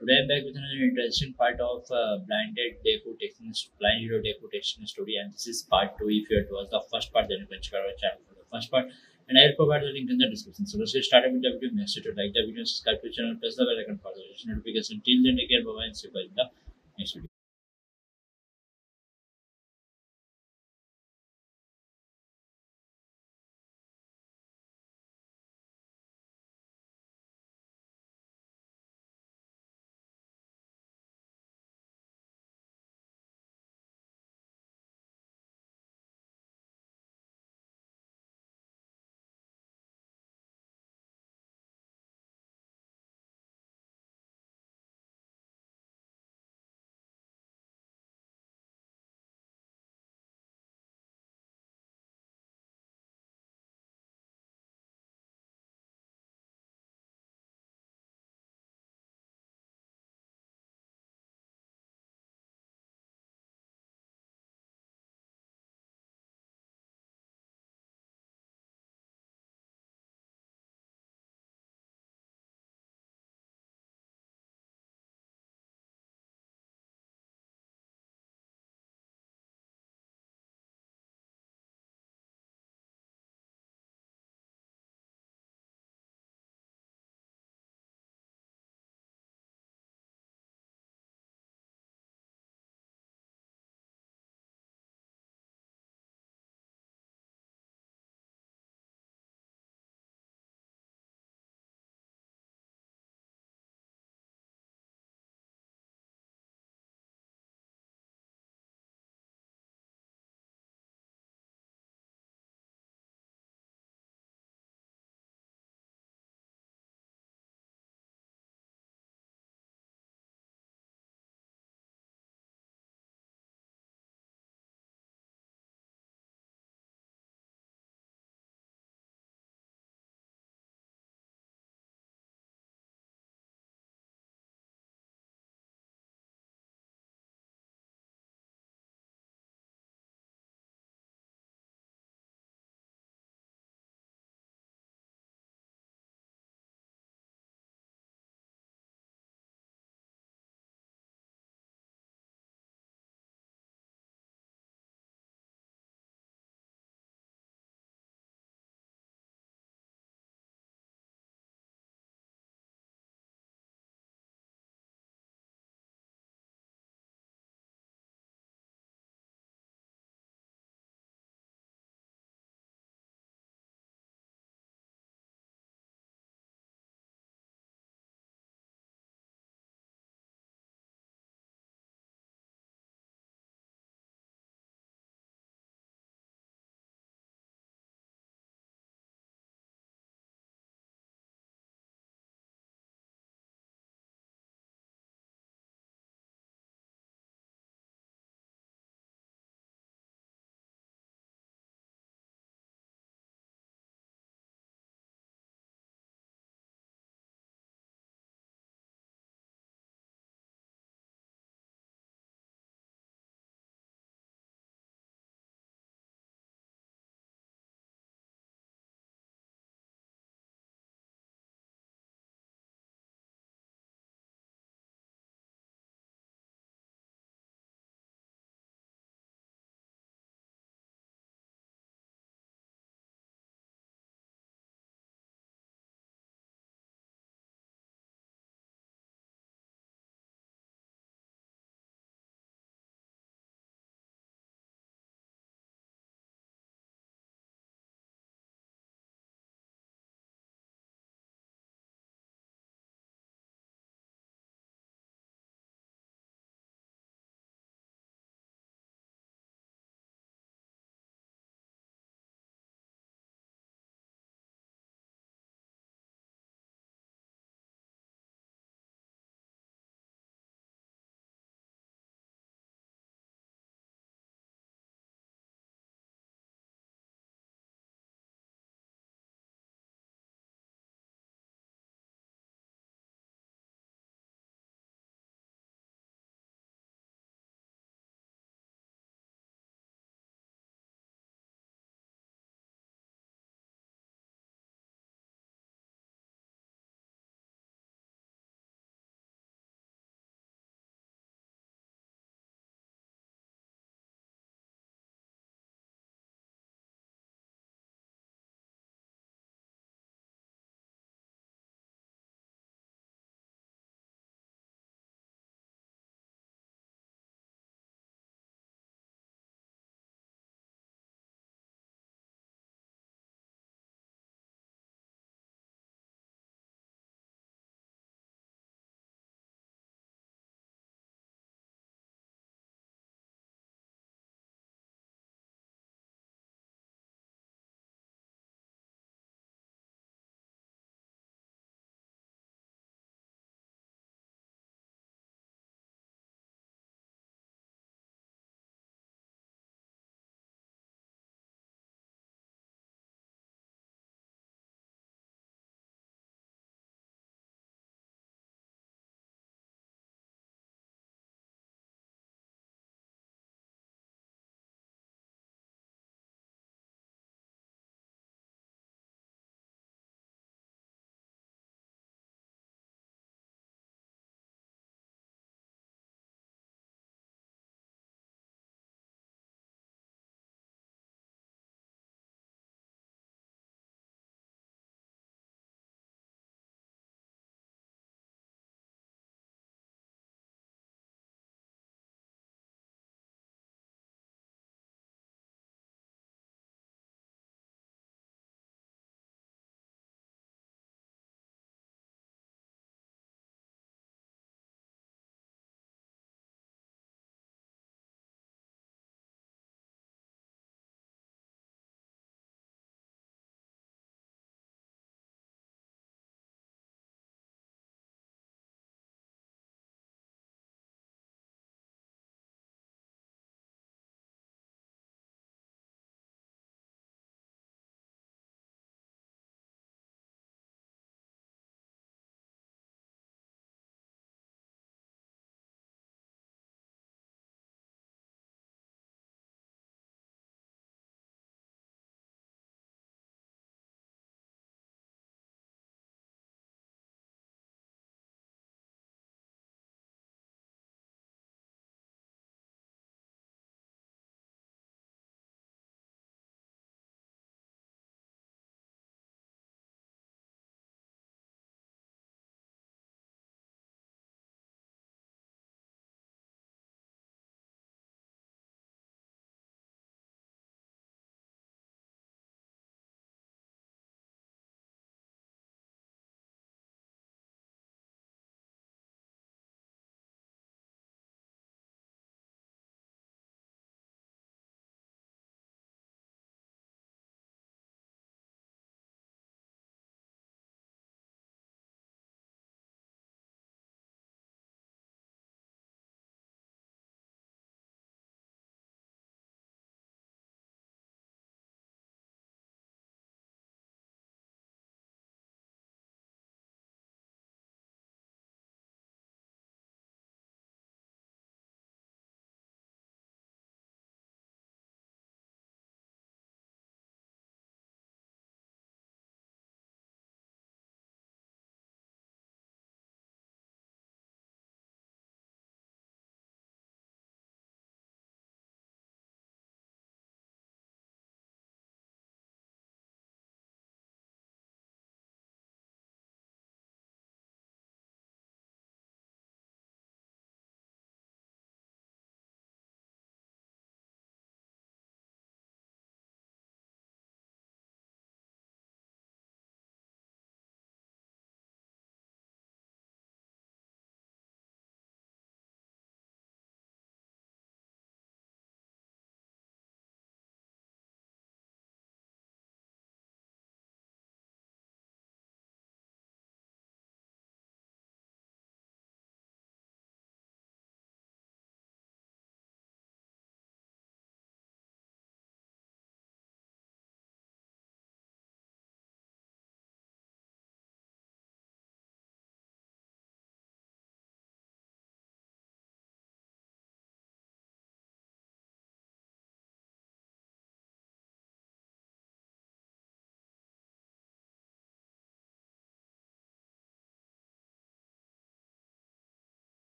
Today I'm back with another interesting part of Blind Hero Deku Texting Story, and this is part 2. If you watched the first part, then you can check out our channel for the first part, and I will provide the link in the description. So let's get started with the video. Make sure to like the video, subscribe to the channel, press the bell icon for the notification. Till then, take care, bye bye, and see you guys in the next video.